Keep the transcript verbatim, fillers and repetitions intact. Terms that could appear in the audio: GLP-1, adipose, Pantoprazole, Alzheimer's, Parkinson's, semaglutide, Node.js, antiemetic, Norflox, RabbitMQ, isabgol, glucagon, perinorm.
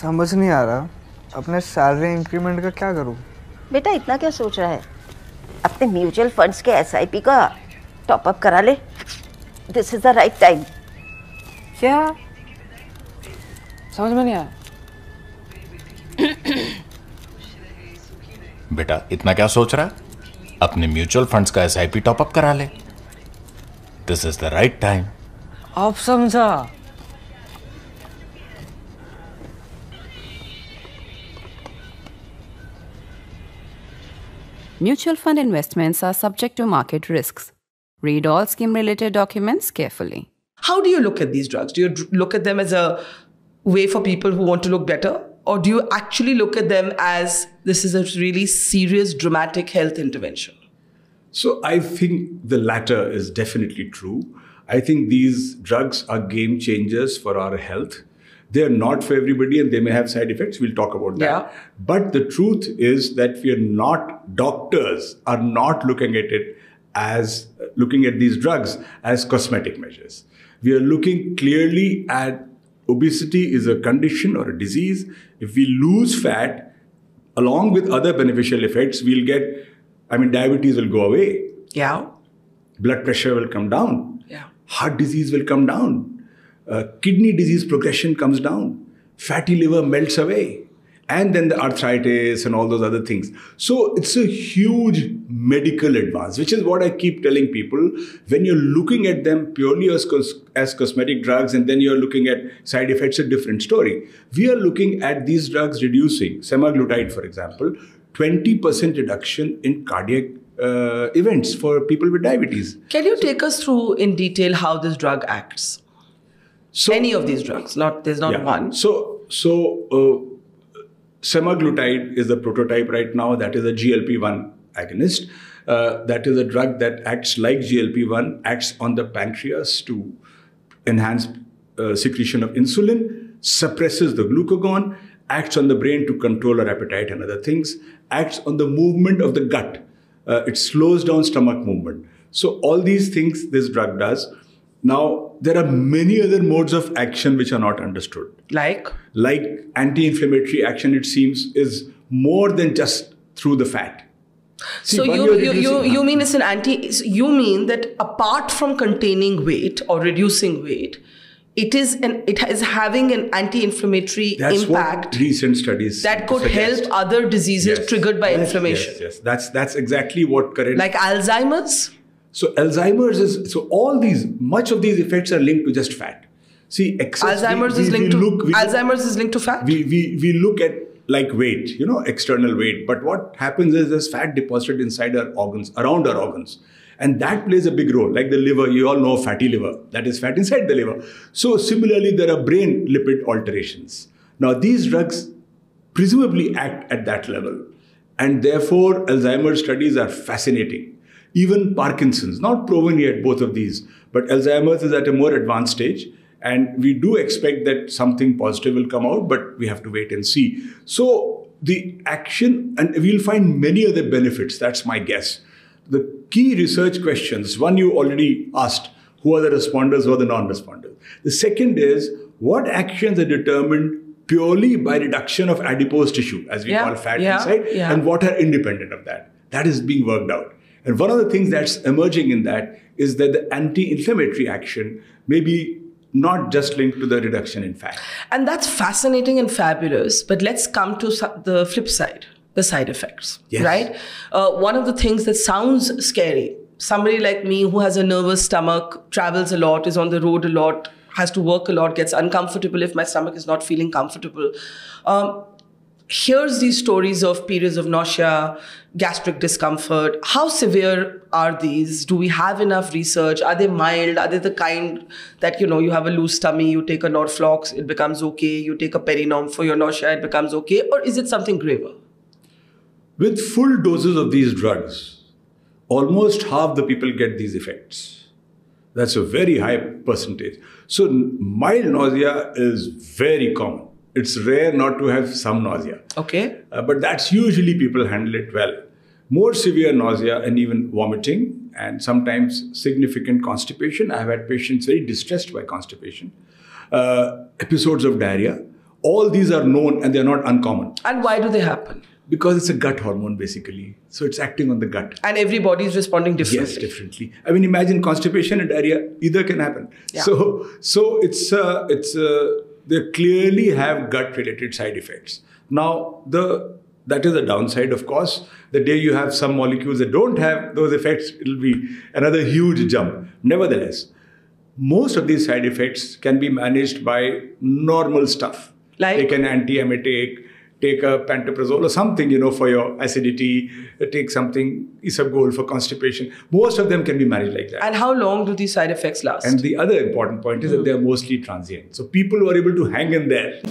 समझ नहीं आ रहा अपने सैलरी इंक्रीमेंट का क्या करूँ। बेटा इतना क्या सोच रहा है, अपने म्यूचुअल फंड्स के एस आई पी का टॉपअप करा ले, this is the right time. क्या समझ में नहीं आया। बेटा इतना क्या सोच रहा है, अपने म्यूचुअल फंड्स का एस आई पी टॉपअप करा ले, this is the right time. आप समझा। Mutual fund investments are subject to market risks. Read all scheme-related documents carefully. How do you look at these drugs? Do you look at them as a way for people who want to look better? Or do you actually look at them as this is a really serious, dramatic health intervention? So I think the latter is definitely true. I think these drugs are game changers for our health. They are not for everybody and they may have side effects. We'll talk about that. Yeah. But the truth is that we are not, doctors are not looking at it as, looking at these drugs as cosmetic measures. We are looking clearly at obesity is a condition or a disease. If we lose fat, along with other beneficial effects, we'll get, I mean, diabetes will go away. Yeah. Blood pressure will come down. Yeah. Heart disease will come down. Uh, kidney disease progression comes down, fatty liver melts away, and then the arthritis and all those other things. So it's a huge medical advance, which is what I keep telling people. When you're looking at them purely as, cos as cosmetic drugs and then you're looking at side effects, a different story. We are looking at these drugs reducing, semaglutide for example, twenty percent reduction in cardiac uh, events for people with diabetes. Can you so, take us through in detail how this drug acts? So, any of these drugs, not there's not yeah. one. So, so uh, semaglutide is the prototype right now. That is a G L P one agonist. Uh, that is a drug that acts like G L P one, acts on the pancreas to enhance uh, secretion of insulin, suppresses the glucagon, acts on the brain to control our appetite and other things, acts on the movement of the gut. Uh, it slows down stomach movement. So all these things this drug does. Now, there are many other modes of action which are not understood. Like? Like anti-inflammatory action, it seems, is more than just through the fat. See, so you, you, you, you mean it's an anti... You mean that apart from containing weight or reducing weight, it is an it is having an anti-inflammatory impact. That's what recent studies that could suggest. Help other diseases yes. triggered by yes, inflammation. Yes, yes. That's, that's exactly what current... Like Alzheimer's? So Alzheimer's is, so all these, much of these effects are linked to just fat. See, excess, Alzheimer's we, we, is linked we look, to, we Alzheimer's look, is linked to fat? We, we, we look at like weight, you know, external weight. But what happens is there's fat deposited inside our organs, around our organs. And that plays a big role. Like the liver, you all know fatty liver. That is fat inside the liver. So similarly, there are brain lipid alterations. Now these drugs presumably act at that level. And therefore, Alzheimer's studies are fascinating. Even Parkinson's, not proven yet, both of these, but Alzheimer's is at a more advanced stage and we do expect that something positive will come out, but we have to wait and see. So the action, and we'll find many other benefits, that's my guess. The key research questions, one you already asked, who are the responders, who are the non-responders? The second is, what actions are determined purely by reduction of adipose tissue, as we yeah, call fat yeah, inside, yeah. and what are independent of that? That is being worked out. And one of the things that's emerging in that is that the anti-inflammatory action may be not just linked to the reduction in fat. And that's fascinating and fabulous. But let's come to the flip side, the side effects, yes. right? Uh, one of the things that sounds scary, somebody like me who has a nervous stomach, travels a lot, is on the road a lot, has to work a lot, gets uncomfortable if my stomach is not feeling comfortable. Um, Here's these stories of periods of nausea, gastric discomfort. How severe are these? Do we have enough research? Are they mild? Are they the kind that, you know, you have a loose tummy, you take a Norflox, it becomes okay. You take a perinorm for your nausea, it becomes okay. Or is it something graver? With full doses of these drugs, almost half the people get these effects. That's a very high percentage. So mild nausea is very common. It's rare not to have some nausea. Okay. Uh, but that's usually people handle it well. More severe nausea and even vomiting and sometimes significant constipation. I've had patients very distressed by constipation. Uh, episodes of diarrhea. All these are known and they are not uncommon. And why do they happen? Because it's a gut hormone basically. So it's acting on the gut. And everybody is responding differently. Yes, differently. I mean, imagine constipation and diarrhea, either can happen. Yeah. So, so it's, uh, it's, uh, they clearly have gut related side effects. Now, the, that is the downside, of course. The day you have some molecules that don't have those effects, it'll be another huge jump. Nevertheless, most of these side effects can be managed by normal stuff. Like? Take an antiemetic, take a Pantoprazole or something, you know, for your acidity, take something, isabgol for constipation. Most of them can be managed like that. And how long do these side effects last? And the other important point is mm. that they are mostly transient. So people who are able to hang in there.